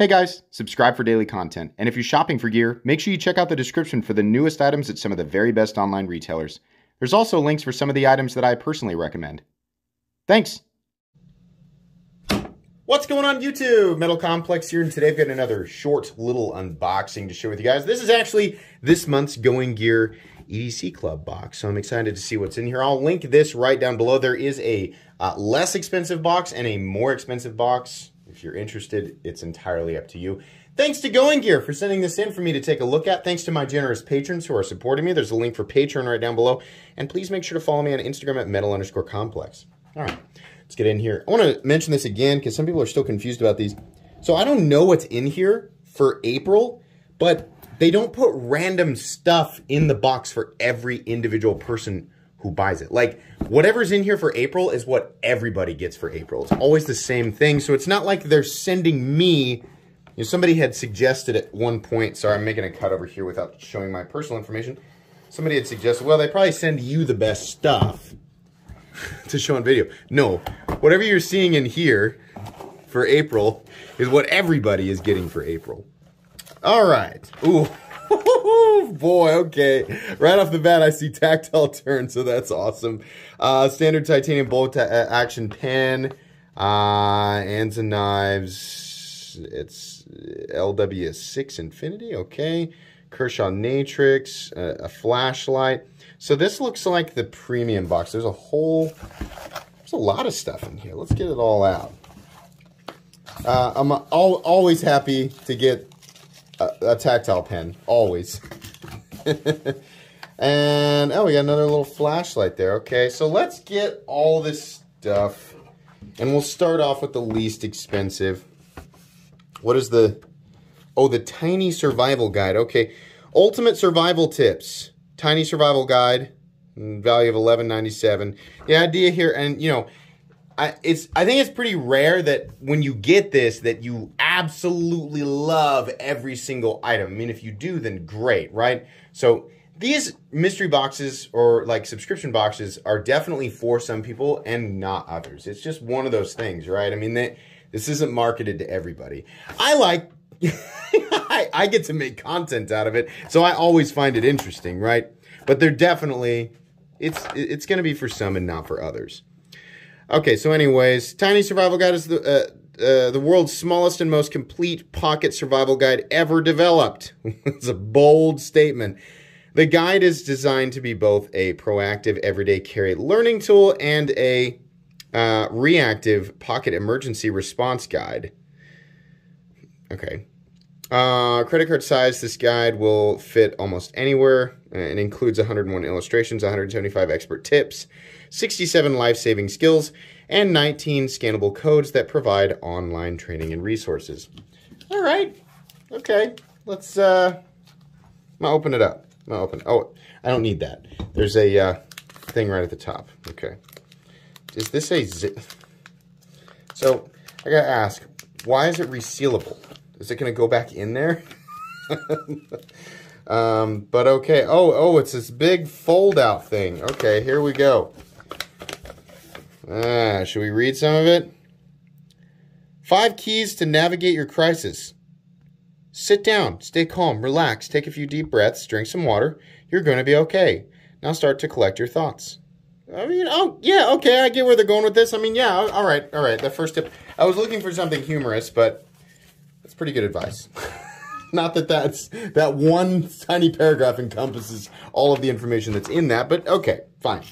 Hey guys, subscribe for daily content. And if you're shopping for gear, make sure you check out the description for the newest items at some of the very best online retailers. There's also links for some of the items that I personally recommend. Thanks. What's going on YouTube? Metal Complex here, and today I've got another short little unboxing to share with you guys. This is actually this month's Going Gear EDC Club box, so I'm excited to see what's in here. I'll link this right down below. There is a less expensive box and a more expensive box. If you're interested, it's entirely up to you. Thanks to Going Gear for sending this in for me to take a look at. Thanks to my generous patrons who are supporting me. There's a link for Patreon right down below. And please make sure to follow me on Instagram at metal_complex. All right. Let's get in here. I want to mention this again because some people are still confused about these. So I don't know what's in here for April, but they don't put random stuff in the box for every individual person who buys it. Like whatever's in here for April is what everybody gets for April. It's always the same thing. So it's not like they're sending me, you know, somebody had suggested at one point, sorry, I'm making a cut over here without showing my personal information. Somebody had suggested, well, they probably send you the best stuff to show on video. No, whatever you're seeing in here for April is what everybody is getting for April. All right. Ooh, boy, okay. Right off the bat, I see Tactile Turn, so that's awesome. Standard titanium bolt action pen, Anza Knives, it's LWK-6 Infinity, okay. Kershaw Natrix, a flashlight. So this looks like the premium box. There's a lot of stuff in here. Let's get it all out. I'm always happy to get a tactile pen, always. And, oh, we got another little flashlight there. Okay, so let's get all this stuff. And we'll start off with the least expensive. What is the... Oh, the Tiny Survival Guide. Okay. Ultimate Survival Tips. Tiny Survival Guide. Value of $11.97. The idea here, and you know, I think it's pretty rare that when you get this, that you absolutely love every single item. I mean, if you do, then great, right? So these mystery boxes or like subscription boxes are definitely for some people and not others. It's just one of those things, right? I mean, this isn't marketed to everybody. I like... I get to make content out of it, so I always find it interesting, right? But they're definitely, it's going to be for some and not for others. Okay, so anyways, Tiny Survival Guide is the world's smallest and most complete pocket survival guide ever developed. It's a bold statement. The guide is designed to be both a proactive everyday carry learning tool and a reactive pocket emergency response guide. Okay. Credit card size, this guide will fit almost anywhere and includes 101 illustrations, 175 expert tips, 67 life-saving skills, and 19 scannable codes that provide online training and resources. All right. Okay. Let's, I'm gonna open it up. I'm gonna open it. Oh, I don't need that. There's a, thing right at the top. Okay. Is this a zip? So, I gotta ask, why is it resealable? Is it going to go back in there? But okay. Oh, it's this big fold-out thing. Okay, here we go. Should we read some of it? 5 keys to navigate your crisis. Sit down, stay calm, relax, take a few deep breaths, drink some water. You're going to be okay. Now start to collect your thoughts. I mean, oh, yeah, okay, I get where they're going with this. I mean, yeah, all right, that first tip. I was looking for something humorous, but... That's pretty good advice. Not that that one tiny paragraph encompasses all of the information that's in that, but okay, fine.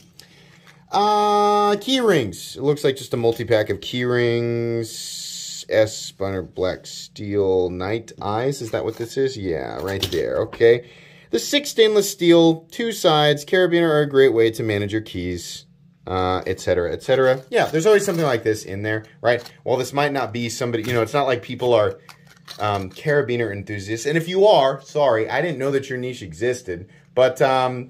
Key rings. It looks like just a multi-pack of key rings. S-Spinner Black Steel Night Eyes. Is that what this is? Yeah, right there. Okay. The 6 stainless steel, 2 sides, carabiner are a great way to manage your keys. Etc., etc. Yeah, there's always something like this in there, right? Well, this might not be somebody, you know, it's not like people are... carabiner enthusiasts, and if you are, sorry, I didn't know that your niche existed, but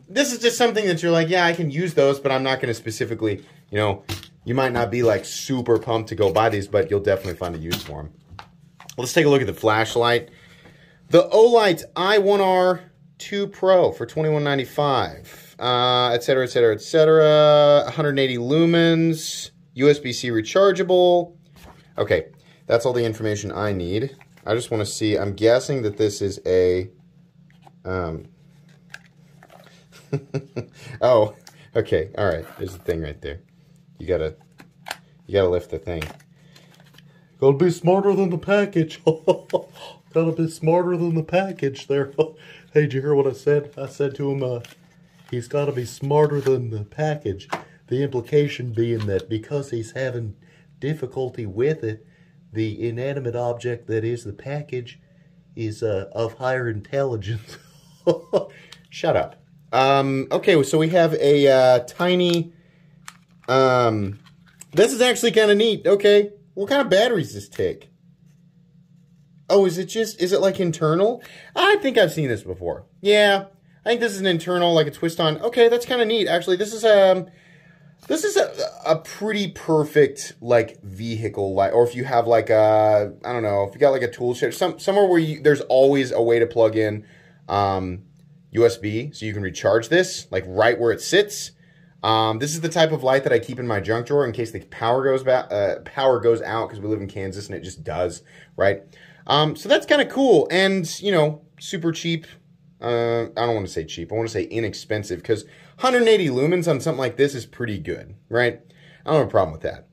this is just something that you're like, yeah, I can use those, but I'm not going to specifically, you know, you might not be like super pumped to go buy these, but you'll definitely find a use for them. Let's take a look at the flashlight. The Olight I1R2 Pro for $21.95, etc., etc., etc., 180 lumens, USB-C rechargeable. Okay, that's all the information I need. I just want to see. I'm guessing that this is a... oh, okay. All right. There's the thing right there. You gotta lift the thing. Gotta be smarter than the package. Gotta be smarter than the package there. Hey, did you hear what I said? I said to him, he's gotta be smarter than the package. The implication being that because he's having difficulty with it, the inanimate object that is the package is of higher intelligence. Shut up. Okay, so we have a tiny... this is actually kind of neat. Okay, what kind of batteries does this take? Oh, is it like internal? I think I've seen this before. Yeah, I think this is an internal, like a twist on. Okay, that's kind of neat. Actually, this is a pretty perfect, like, vehicle, like, or if you have like a, I don't know, if you got like a tool shed, somewhere where you, there's always a way to plug in USB, so you can recharge this, like right where it sits. This is the type of light that I keep in my junk drawer in case the power goes back, power goes out, because we live in Kansas and it just does, right? So that's kind of cool, and, you know, super cheap. I don't want to say cheap, I want to say inexpensive, because 180 lumens on something like this is pretty good, right? I don't have a problem with that.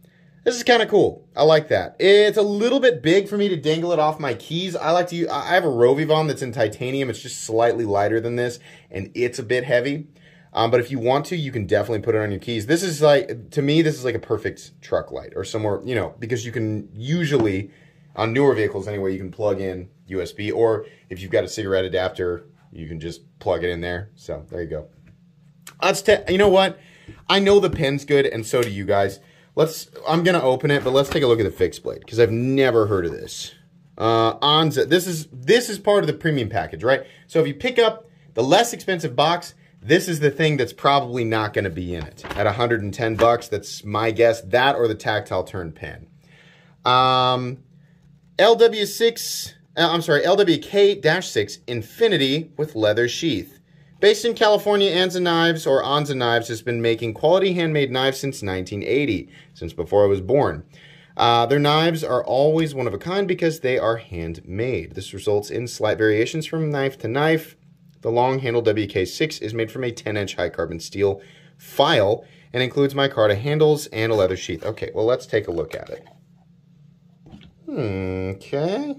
This is kind of cool. I like that. It's a little bit big for me to dangle it off my keys. I like to use, I have a Rovivon that's in titanium. It's just slightly lighter than this, and it's a bit heavy. But if you want to, you can definitely put it on your keys. This is like, to me, this is like a perfect truck light or somewhere, you know, because you can usually, on newer vehicles anyway, you can plug in USB, or if you've got a cigarette adapter, you can just plug it in there. So there you go. Let's, you know what? I know the pen's good, and so do you guys. Let's, I'm going to open it, but let's take a look at the fixed blade, because I've never heard of this. Anza, this is part of the premium package, right? So if you pick up the less expensive box, this is the thing that's probably not going to be in it. At 110 bucks, that's my guess. That or the Tactile Turn pen. LWK-6 Infinity with leather sheath. Based in California, Anza Knives has been making quality handmade knives since 1980, since before I was born. Their knives are always one of a kind because they are handmade. This results in slight variations from knife to knife. The long-handled WK6 is made from a 10-inch high-carbon steel file and includes micarta handles and a leather sheath. Okay, well, let's take a look at it. Okay.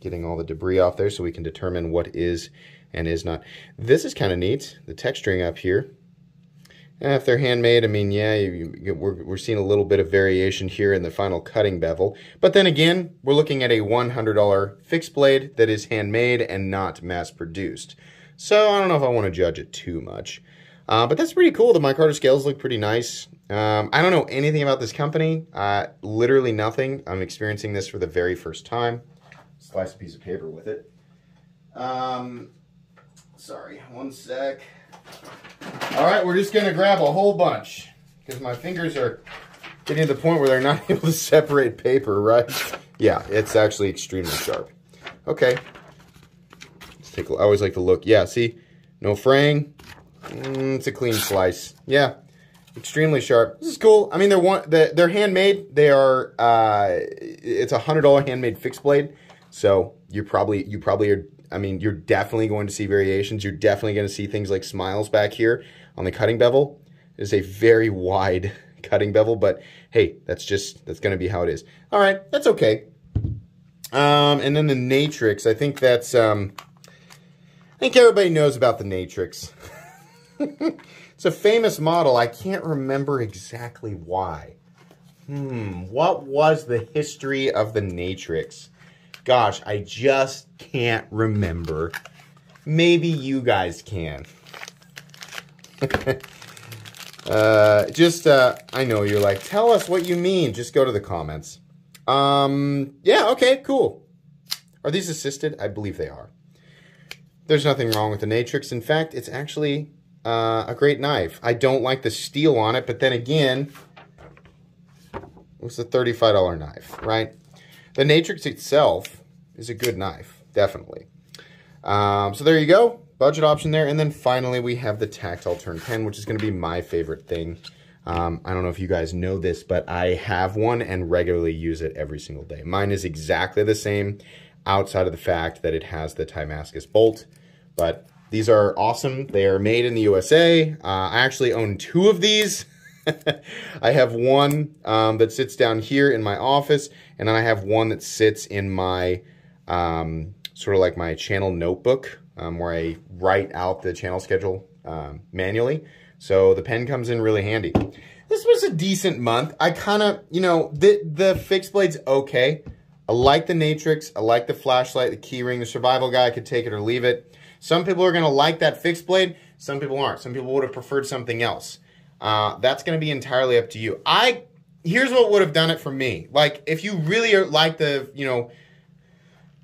Getting all the debris off there so we can determine what is and is not. This is kind of neat, the texturing up here. If they're handmade, I mean, yeah, we're seeing a little bit of variation here in the final cutting bevel. But then again, we're looking at a $100 fixed blade that is handmade and not mass-produced. So I don't know if I want to judge it too much. But that's pretty cool. The micarta scales look pretty nice. I don't know anything about this company. Literally nothing. I'm experiencing this for the very first time. Slice a piece of paper with it. Sorry, one sec. All right, we're just going to grab a whole bunch because my fingers are getting to the point where they're not able to separate paper, right? Yeah, it's actually extremely sharp. Okay. Let's take a look. I always like to look. Yeah, see? No fraying. It's a clean slice. Yeah, extremely sharp. This is cool. I mean, they're handmade. They are, it's a $100 handmade fixed blade. So you probably are, I mean, you're definitely going to see variations. You're definitely going to see things like smiles back here on the cutting bevel. It's a very wide cutting bevel, but hey, that's going to be how it is. All right, that's okay. And then the Natrix, I think that's, I think everybody knows about the Natrix. It's a famous model. I can't remember exactly why. What was the history of the Natrix? Gosh, I just can't remember. Maybe you guys can. I know you're like, tell us what you mean. Just go to the comments. Yeah, okay, cool. Are these assisted? I believe they are. There's nothing wrong with the Natrix. In fact, it's actually a great knife. I don't like the steel on it, but then again, it's a $35 knife, right? The Natrix itself is a good knife, definitely. So there you go, budget option there. And then finally we have the Tactile Turn pen, which is gonna be my favorite thing. I don't know if you guys know this, but I have one and regularly use it every single day. Mine is exactly the same outside of the fact that it has the Timascus bolt, but these are awesome. They are made in the USA. I actually own two of these. I have one that sits down here in my office, and then I have one that sits in my sort of like my channel notebook where I write out the channel schedule manually. So the pen comes in really handy. This was a decent month. I kind of, you know, the fixed blade's okay. I like the Natrix. I like the flashlight, the key ring, the survival guy. I could take it or leave it. Some people are going to like that fixed blade. Some people aren't. Some people would have preferred something else. That's going to be entirely up to you. Here's what would have done it for me. Like, if you really are like the, you know,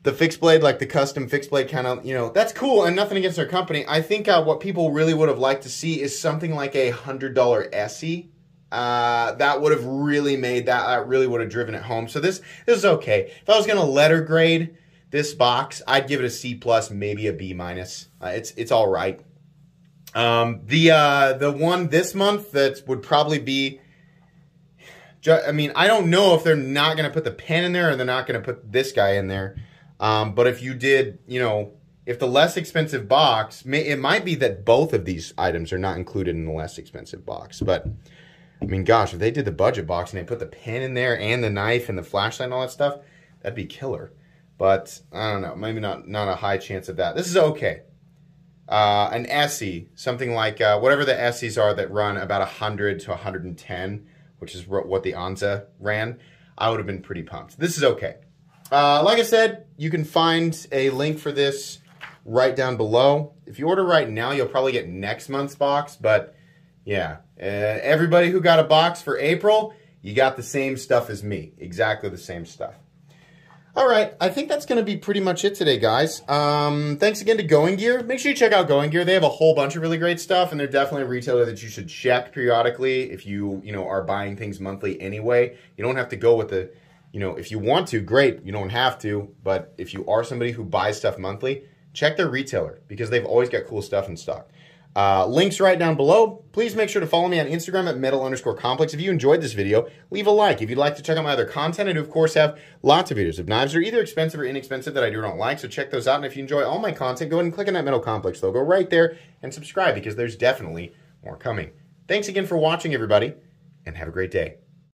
the fixed blade, like the custom fixed blade kind of, you know, that's cool and nothing against our company. I think what people really would have liked to see is something like a $100 Essie. That would have really made that really would have driven it home. So this is okay. If I was going to letter grade this box, I'd give it a C+, maybe a B-. It's all right. The one this month that would probably be, I mean, I don't know if they're not going to put the pen in there or they're not going to put this guy in there. But if you did, you know, if the less expensive box, it might be that both of these items are not included in the less expensive box. But, I mean, gosh, if they did the budget box and they put the pen in there and the knife and the flashlight and all that stuff, that'd be killer. But, I don't know, maybe not a high chance of that. This is okay. An Essie, something like, whatever the Essies are that run about 100 to 110, which is what the Anza ran, I would have been pretty pumped. This is okay. Like I said, you can find a link for this right down below. If you order right now, you'll probably get next month's box, but yeah. Everybody who got a box for April, you got the same stuff as me. Exactly the same stuff. All right, I think that's going to be pretty much it today, guys. Thanks again to Going Gear. Make sure you check out Going Gear. They have a whole bunch of really great stuff, and they're definitely a retailer that you should check periodically if you know, are buying things monthly anyway. You don't have to go with the... You know, if you want to, great, you don't have to, but if you are somebody who buys stuff monthly, check their retailer because they've always got cool stuff in stock. Links right down below. Please make sure to follow me on Instagram at metal_complex. If you enjoyed this video, leave a like. If you'd like to check out my other content, I do, of course, have lots of videos of knives that are either expensive or inexpensive that I do or don't like, so check those out. And if you enjoy all my content, go ahead and click on that Metal Complex logo right there and subscribe because there's definitely more coming. Thanks again for watching, everybody, and have a great day.